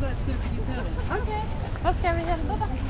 That's what soup you know. Okay. Let's go over here.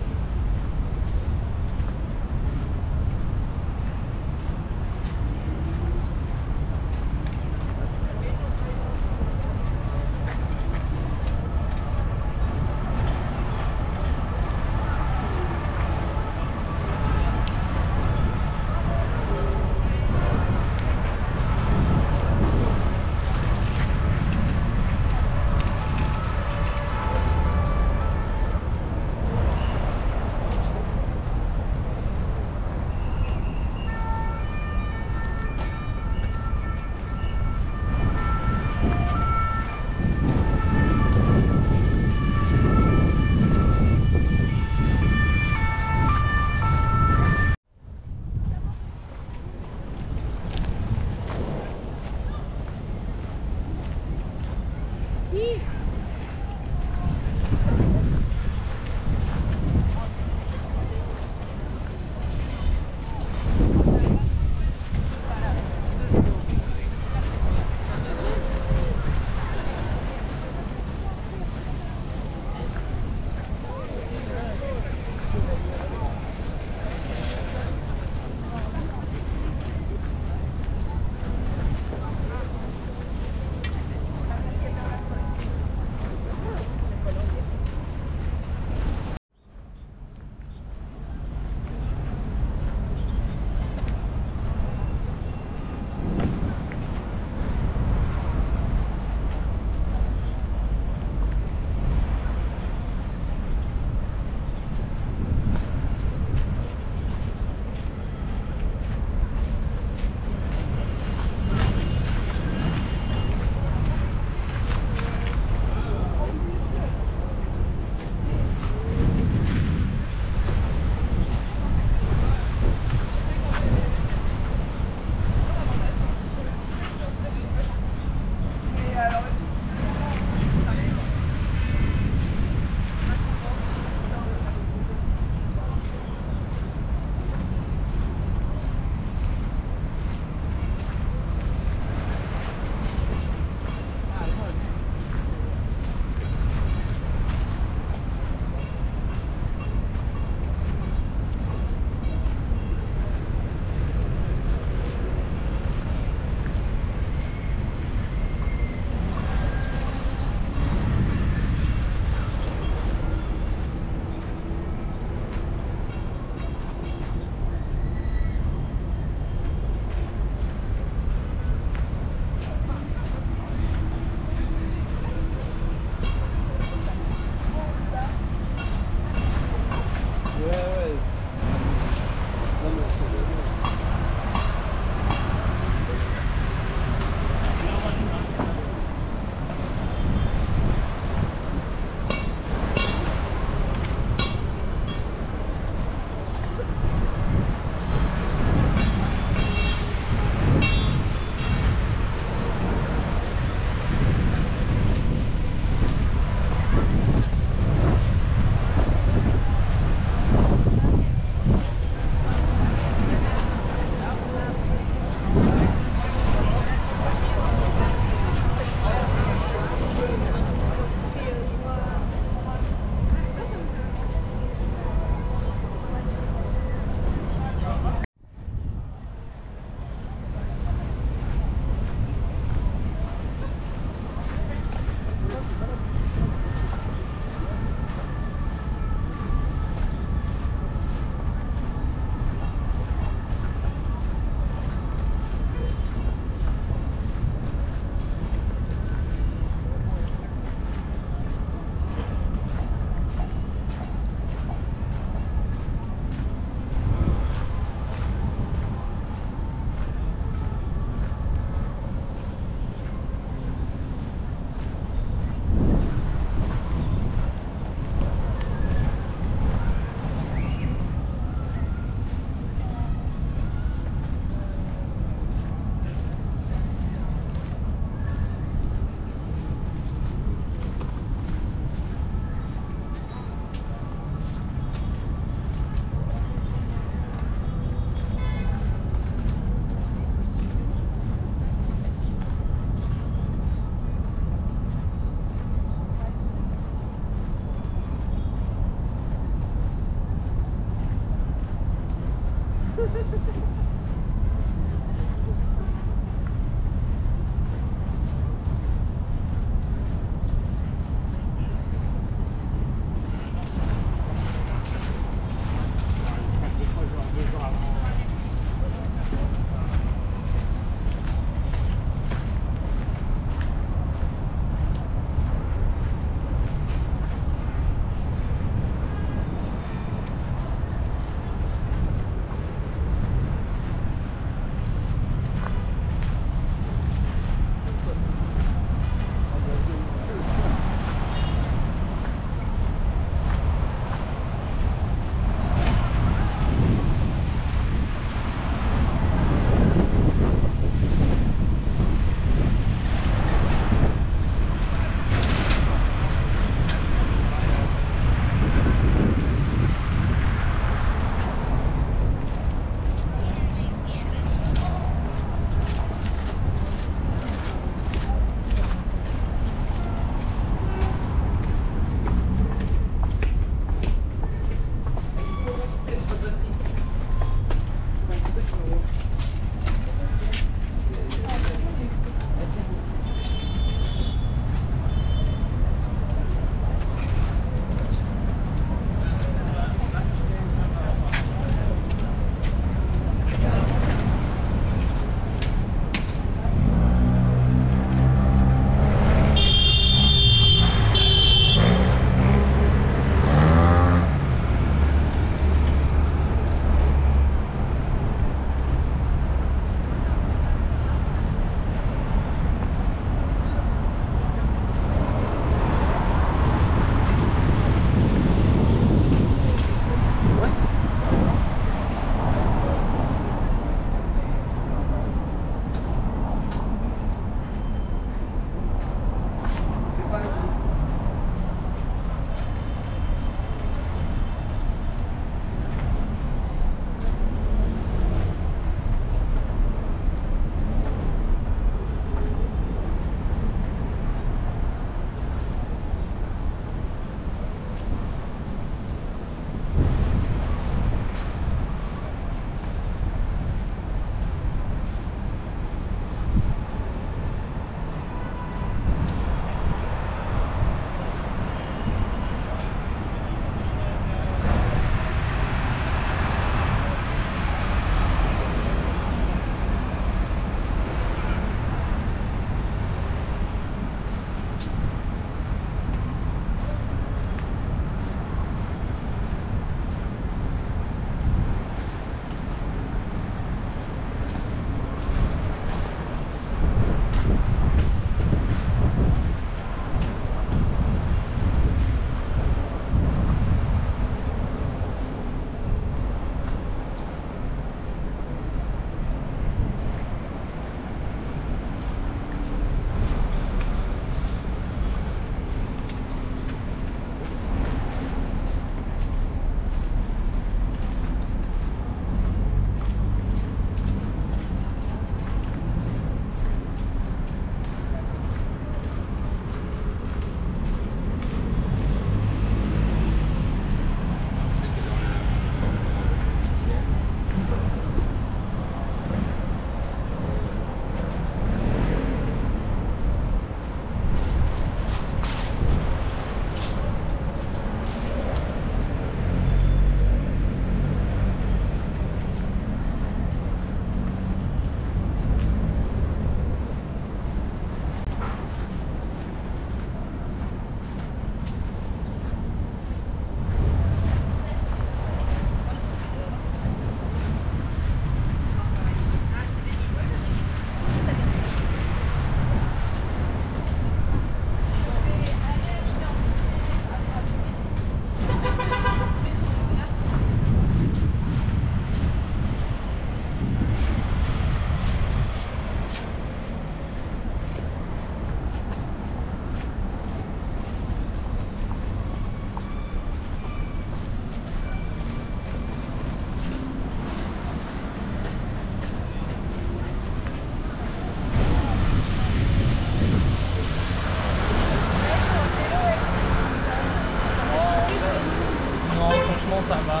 Ça va.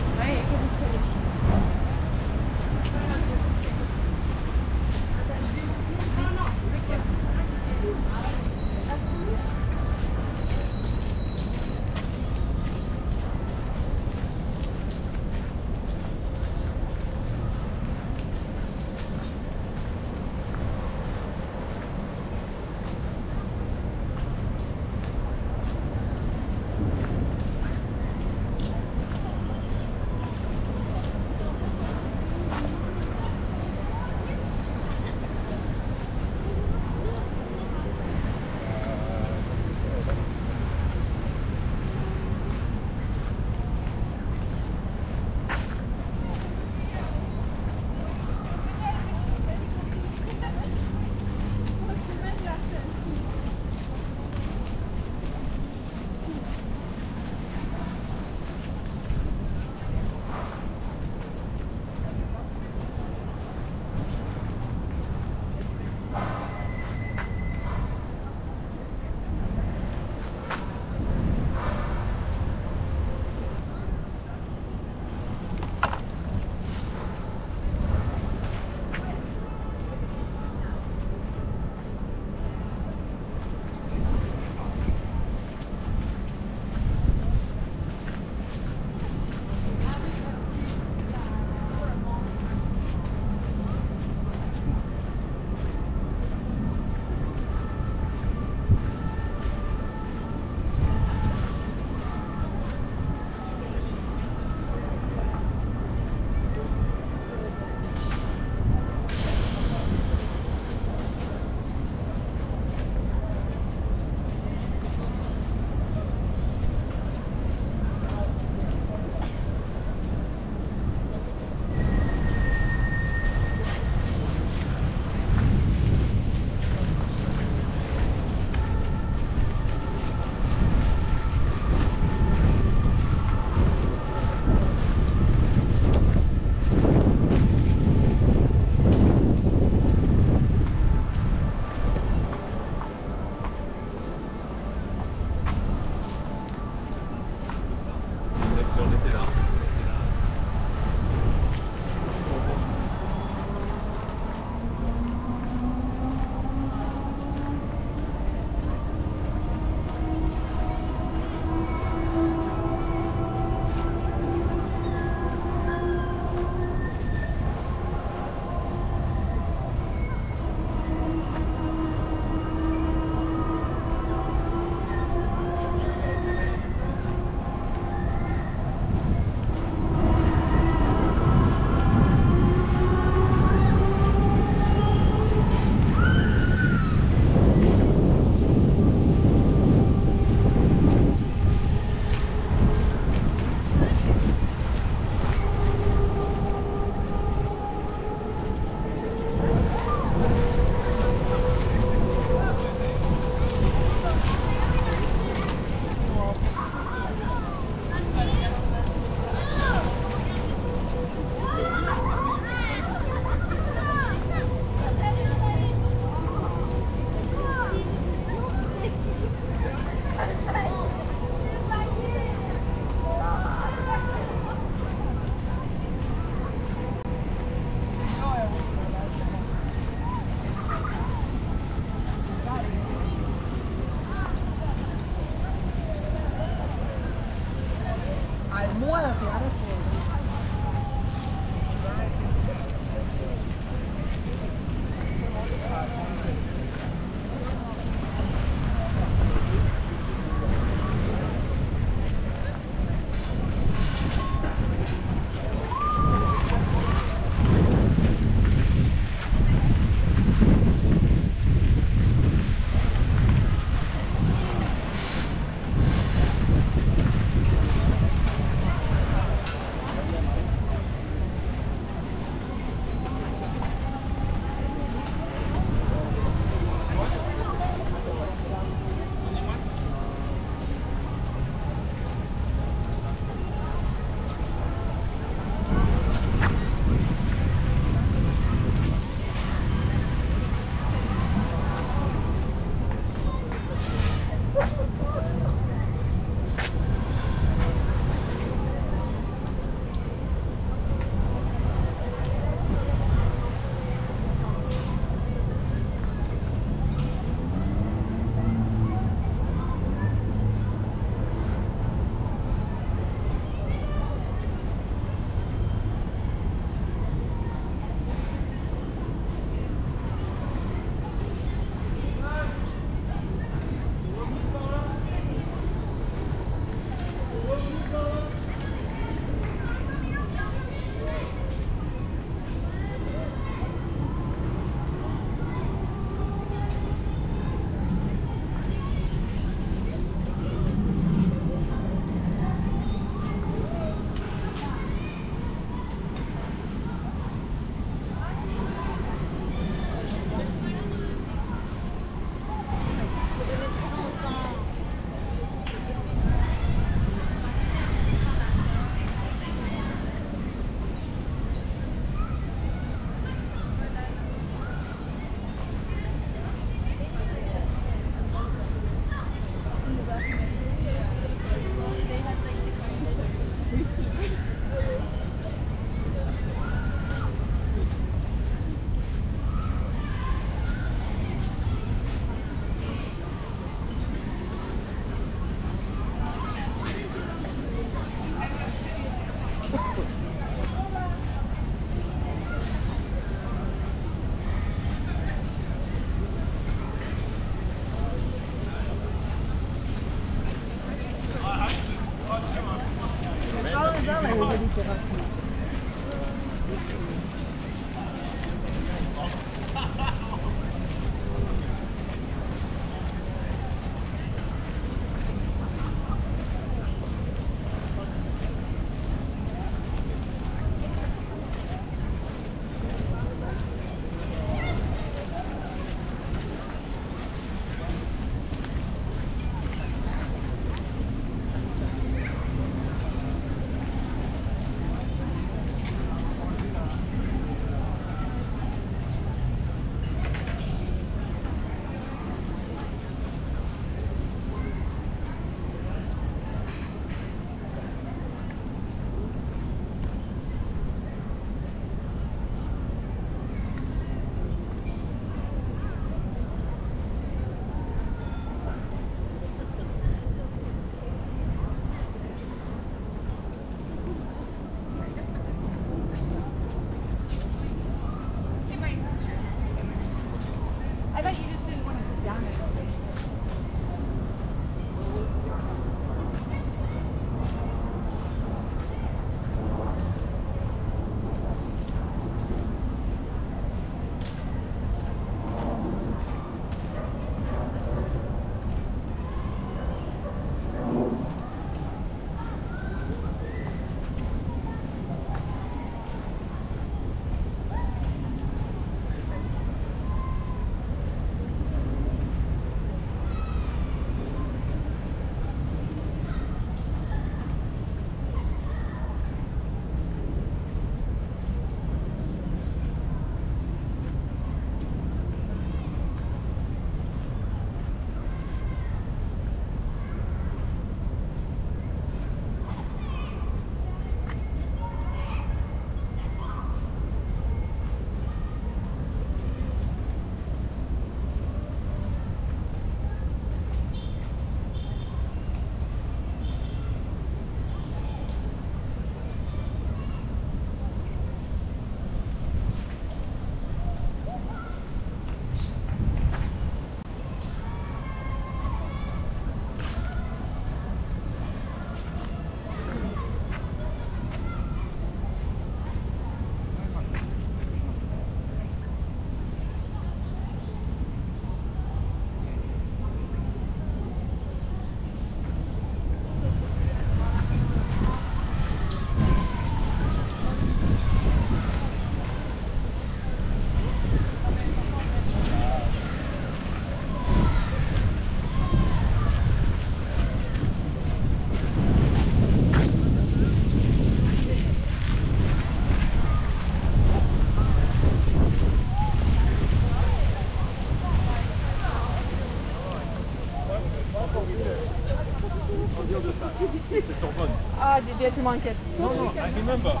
yet to market. No, I remember.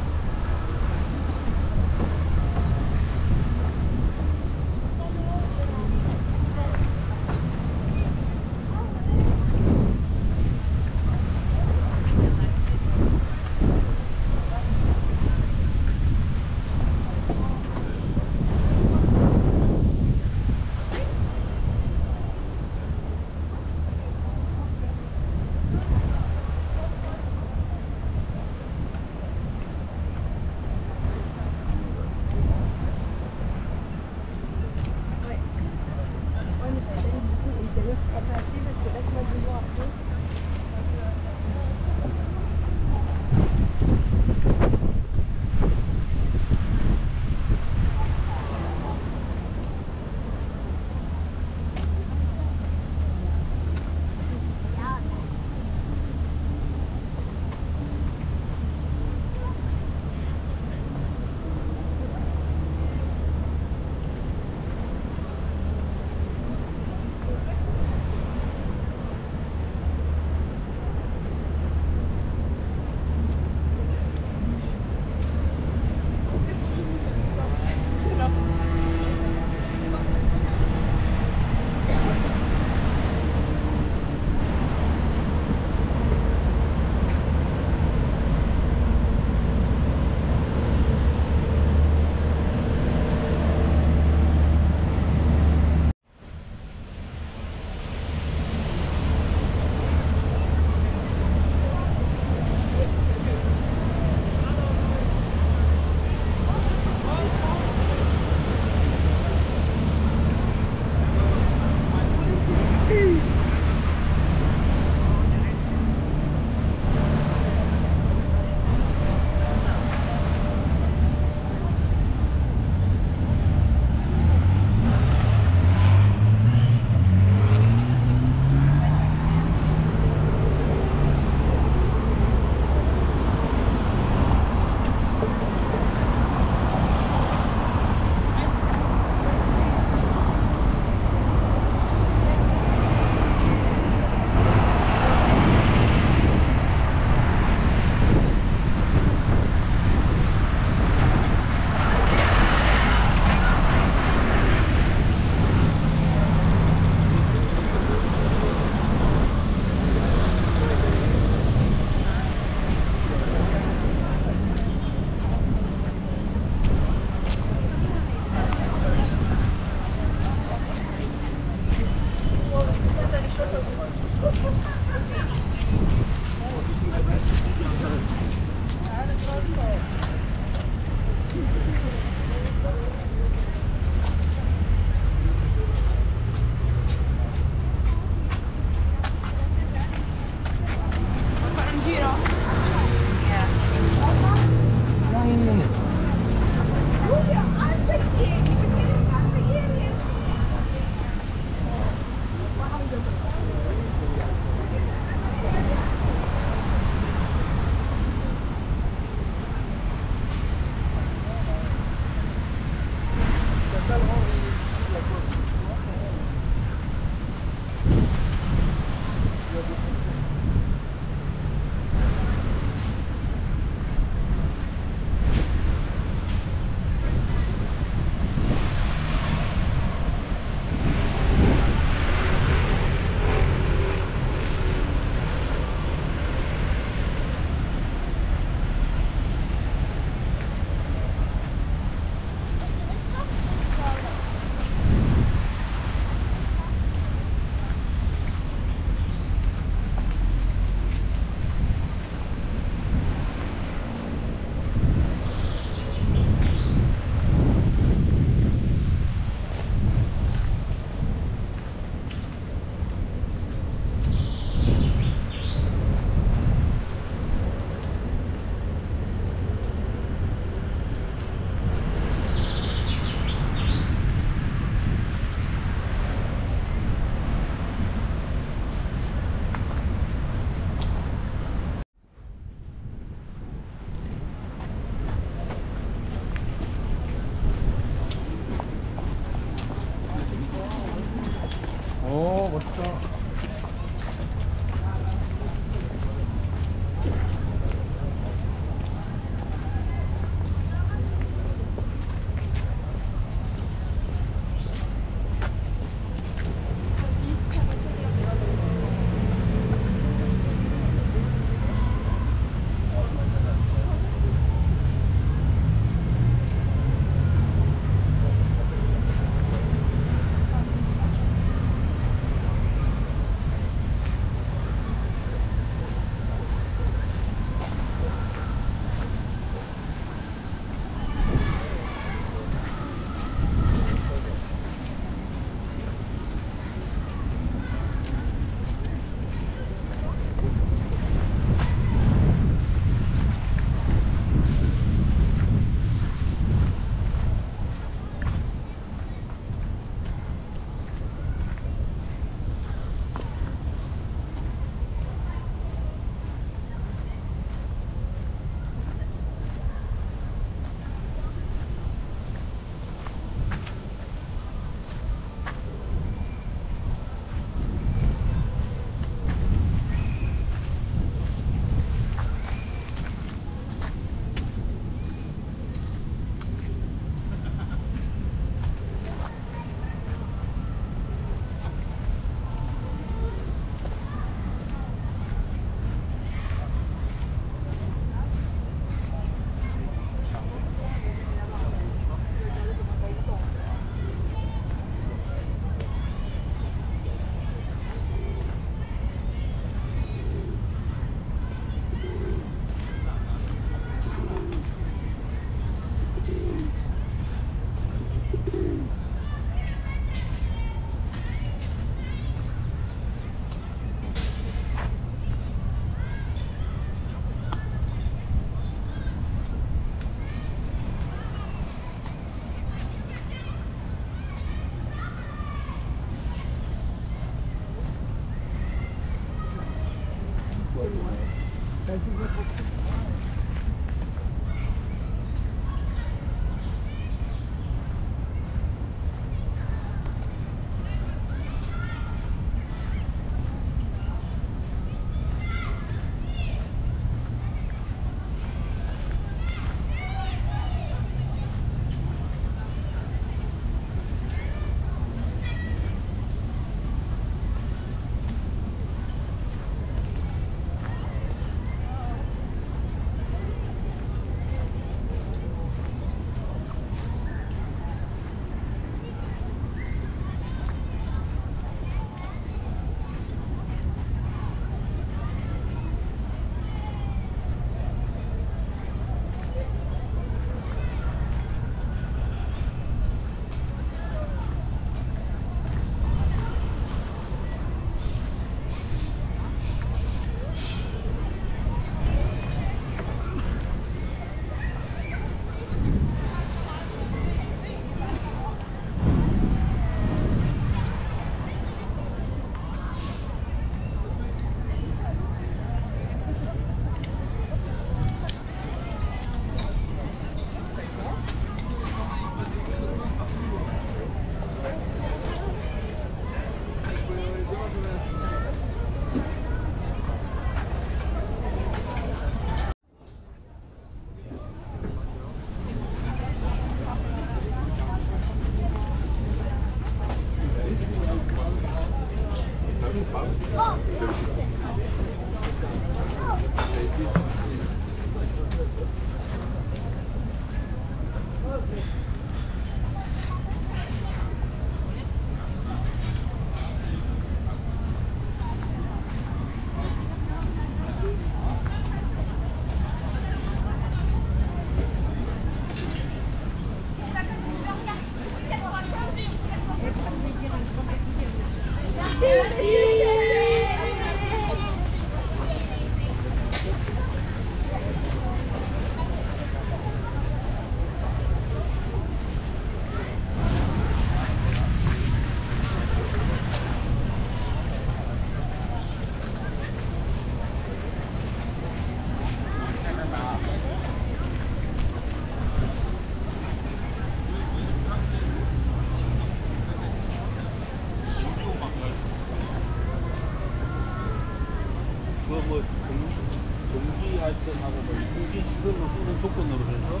갈등하고 뭐 굳이 지금은 쓰는 조건으로 해서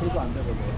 그래도 안 되거든요.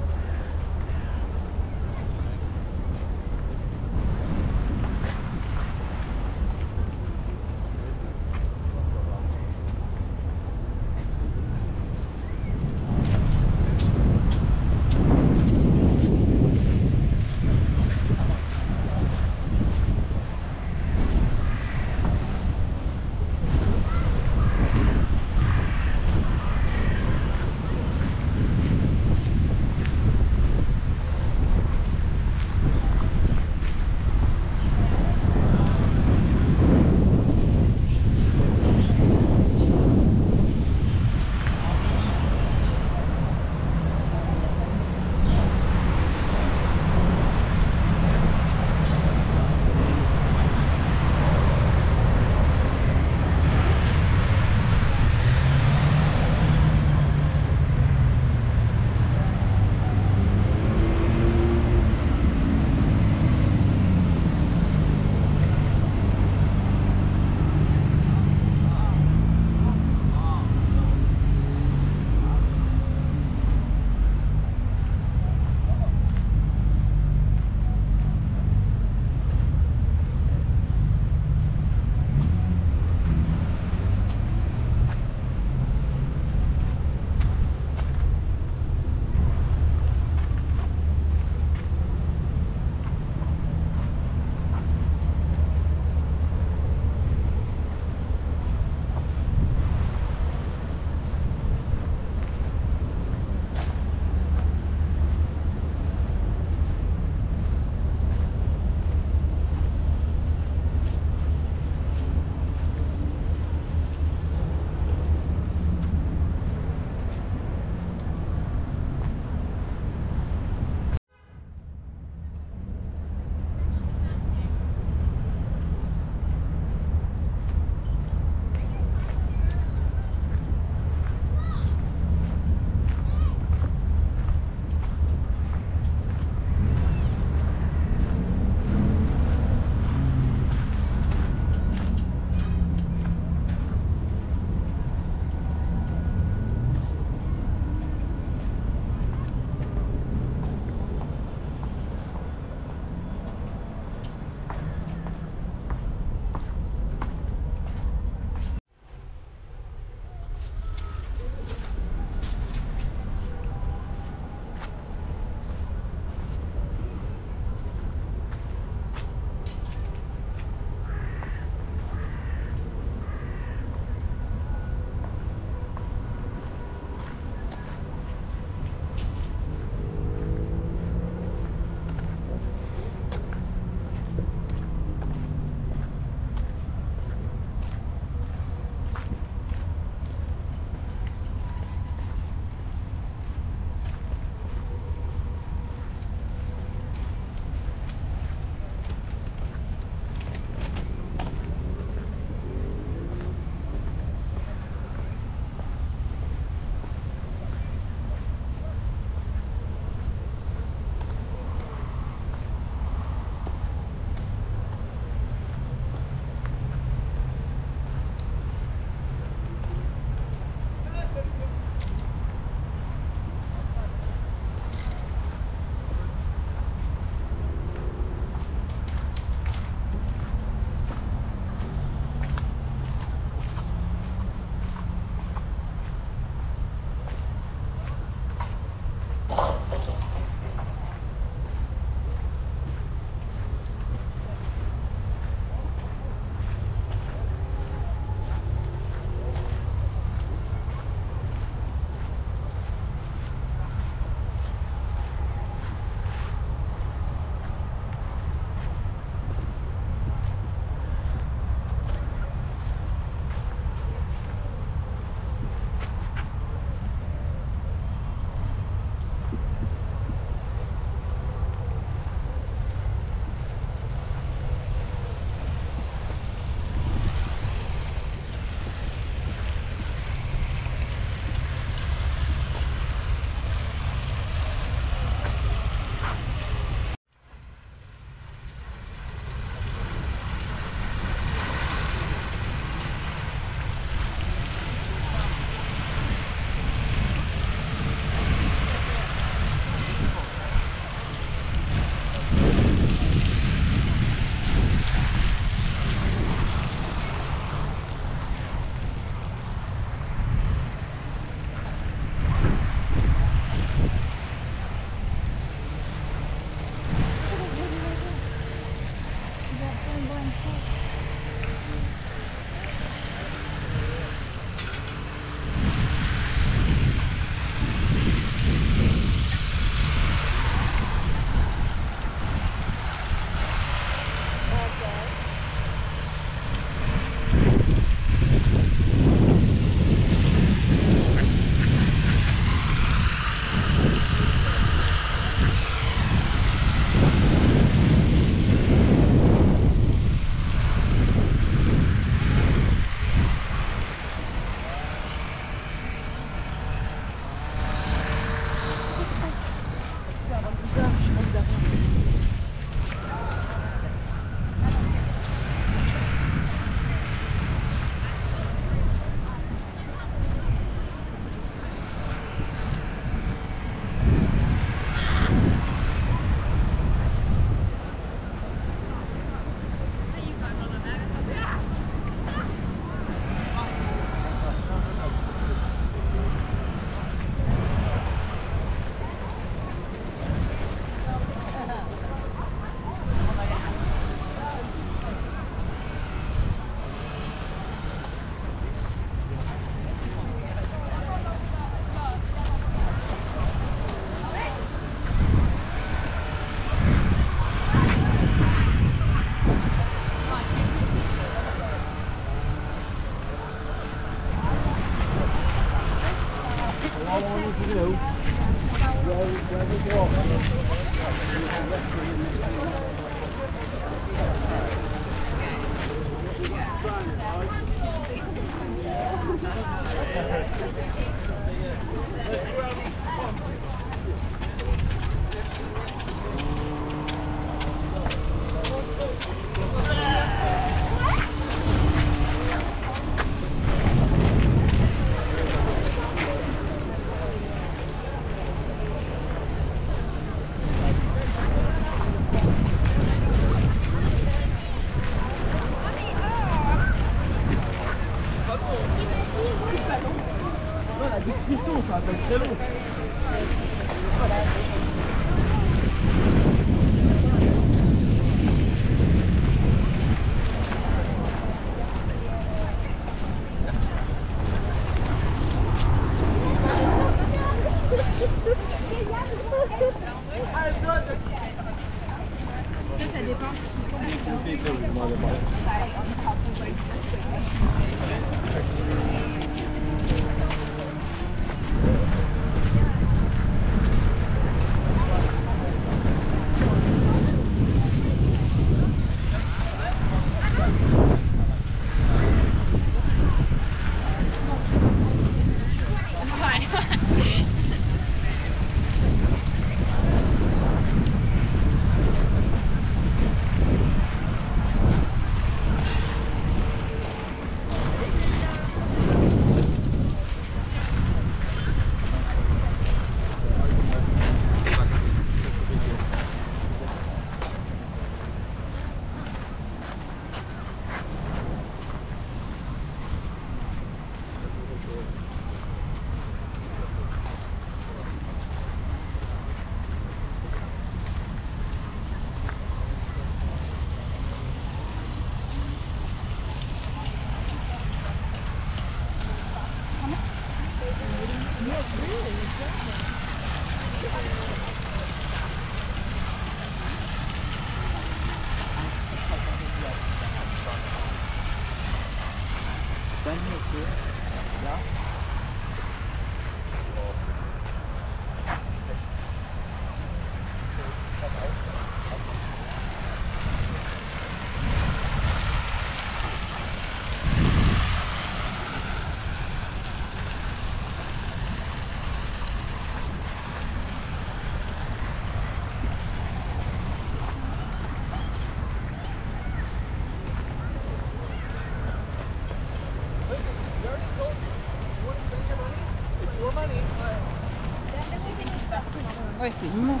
Ouais, c'est immense.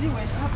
Vas-y, ouais, je rappe.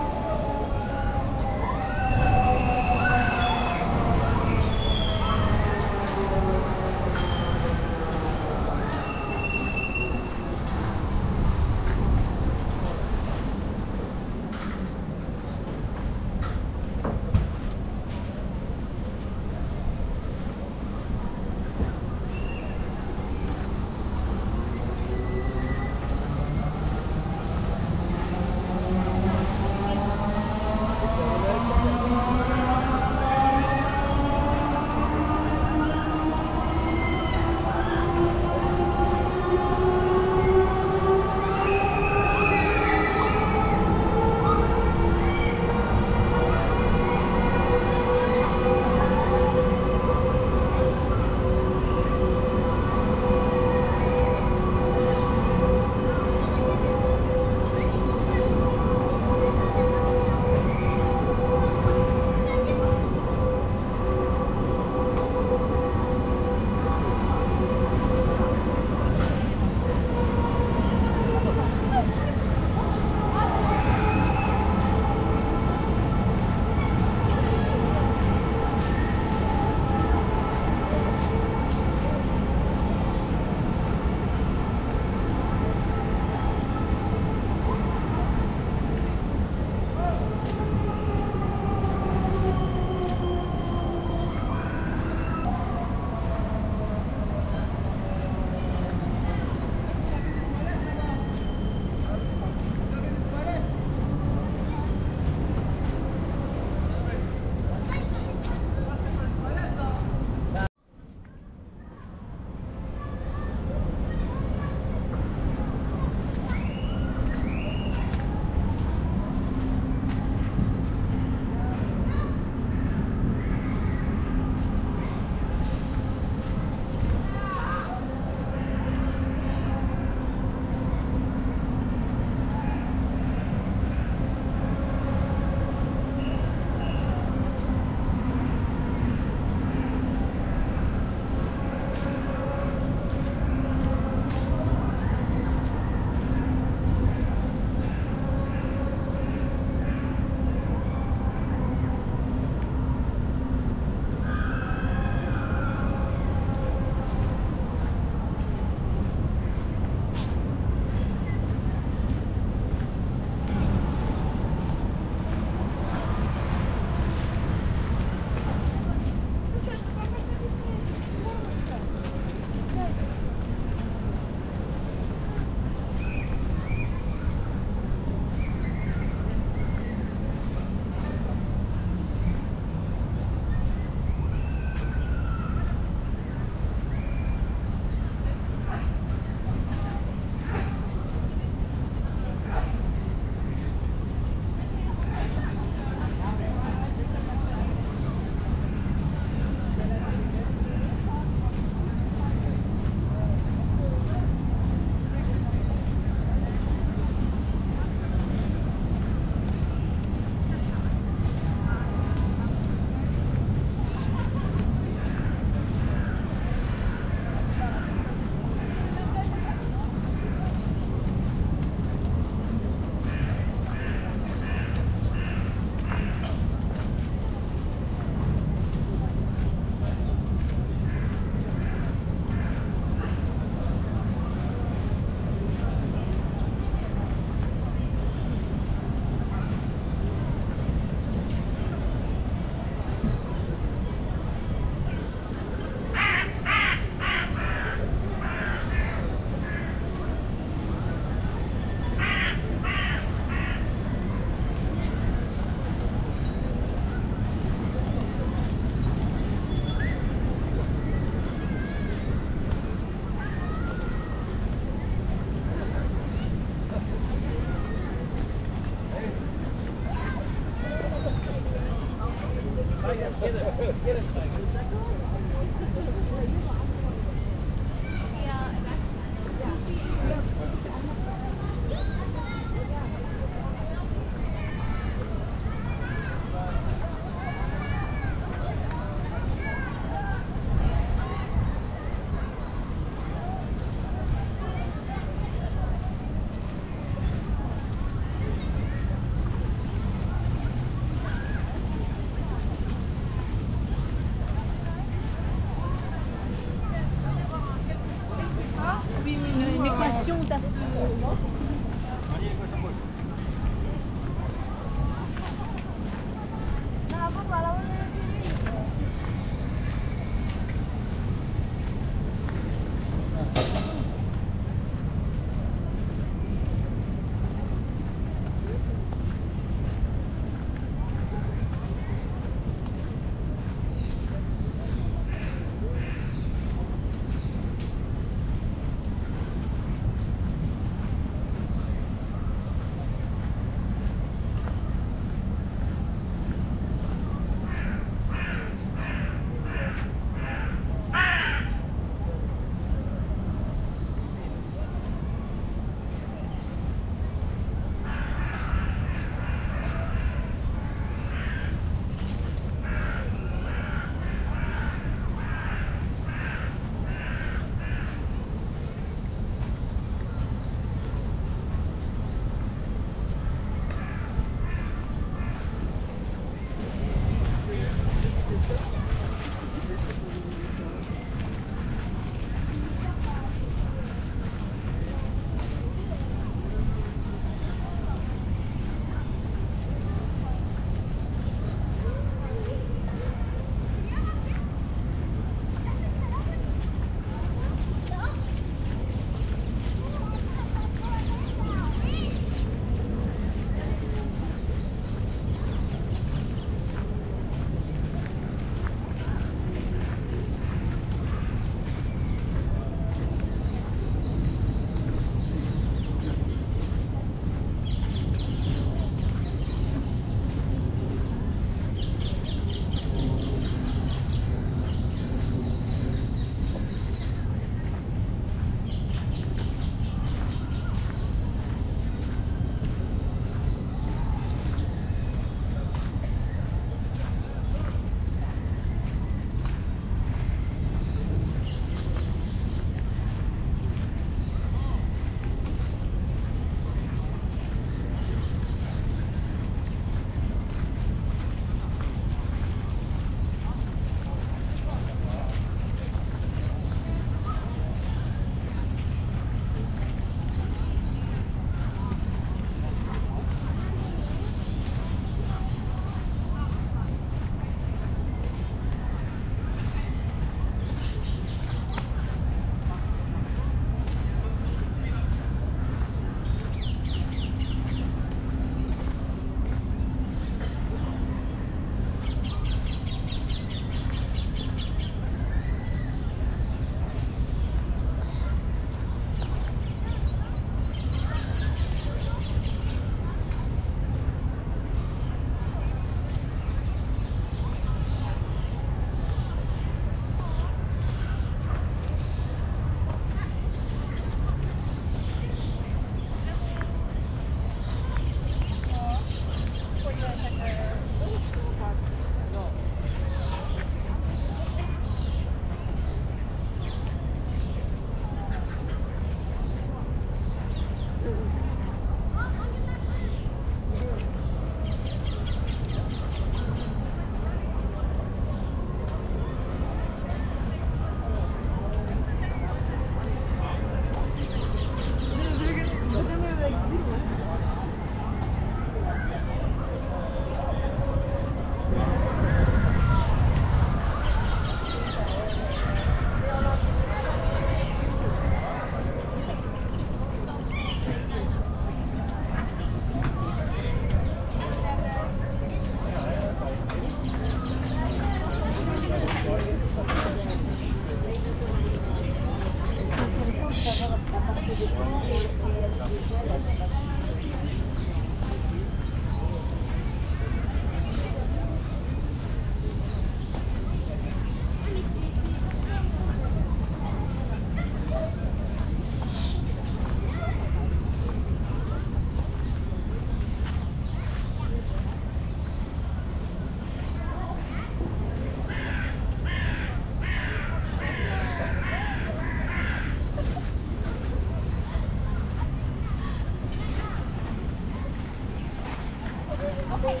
Mom, me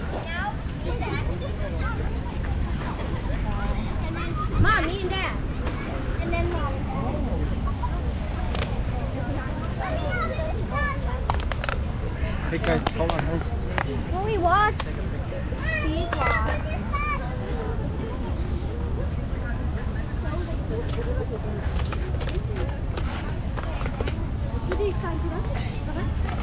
and Dad. And then Mom. Hey guys, hold on. Will we watch? She's watching. What do you think?